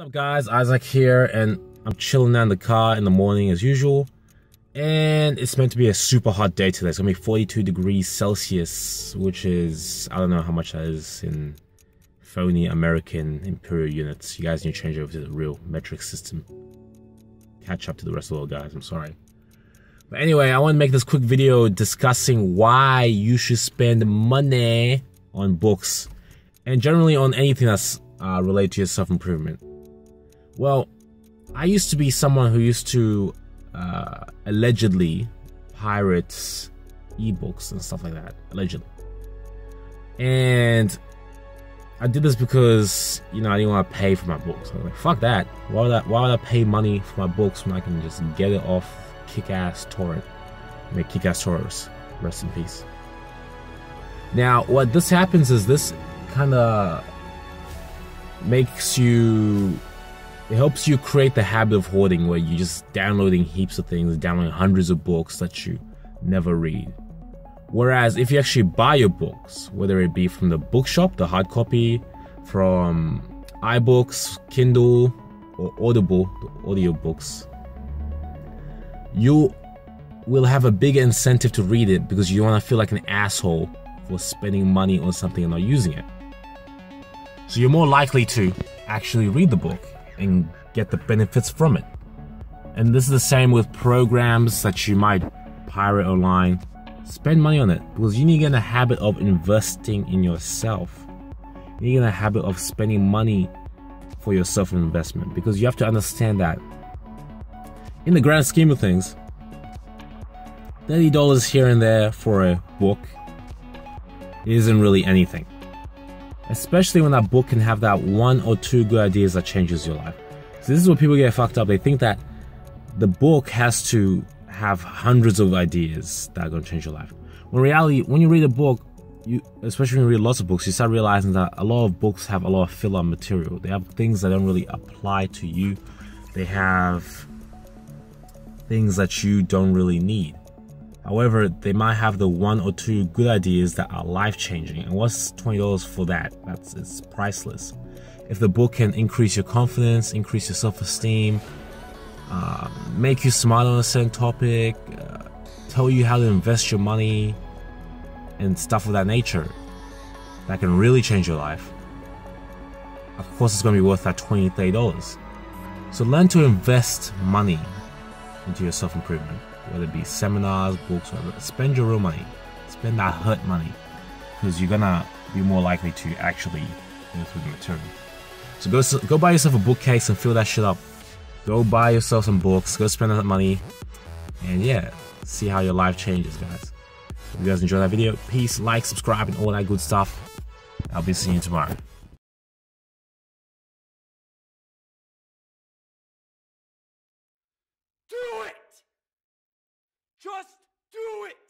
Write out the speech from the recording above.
What's up guys, Isaac here, and I'm chilling out in the car in the morning as usual. And it's meant to be a super hot day today. It's gonna be 42 degrees Celsius, which is, I don't know how much that is in phony American imperial units. You guys need to change over to the real metric system. Catch up to the rest of the world, guys, I'm sorry. But anyway, I want to make this quick video discussing why you should spend money on books and generally on anything that's related to your self-improvement. Well, I used to be someone who used to allegedly pirate ebooks and stuff like that, allegedly. And I did this because, you know, I didn't want to pay for my books. I was like, fuck that. Why would I pay money for my books when I can just get it off Kick-Ass Torrent? I mean, Kick-Ass Taurus, rest in peace. Now, what this happens is this kind of makes you... It helps you create the habit of hoarding, where you're just downloading heaps of things, downloading hundreds of books that you never read. Whereas if you actually buy your books, whether it be from the bookshop, the hard copy, from iBooks, Kindle, or Audible, the audiobooks, you will have a bigger incentive to read it because you don't want to feel like an asshole for spending money on something and not using it. So you're more likely to actually read the book and get the benefits from it. And this is the same with programs that you might pirate online. Spend money on it because you need to get in the habit of investing in yourself. You need to get in the habit of spending money for yourself and investment, because you have to understand that in the grand scheme of things, $30 here and there for a book isn't really anything. Especially when that book can have that one or two good ideas that changes your life. So this is where people get fucked up. They think that the book has to have hundreds of ideas that are going to change your life. When in reality, when you read a book, especially when you read lots of books, you start realizing that a lot of books have a lot of filler material. They have things that don't really apply to you. They have things that you don't really need. However, they might have the one or two good ideas that are life-changing, and what's $20 for that? It's priceless. If the book can increase your confidence, increase your self-esteem, make you smarter on a certain topic, tell you how to invest your money, and stuff of that nature, that can really change your life, of course it's going to be worth that $20, $30. So learn to invest money into your self-improvement. Whether it be seminars, books, whatever, spend your real money. Spend that hurt money, because you're gonna be more likely to actually go through the material. So go buy yourself a bookcase and fill that shit up. Go buy yourself some books. Go spend that money, and yeah, see how your life changes, guys. If you guys enjoyed that video, peace, like, subscribe, and all that good stuff. I'll be seeing you tomorrow. Just do it!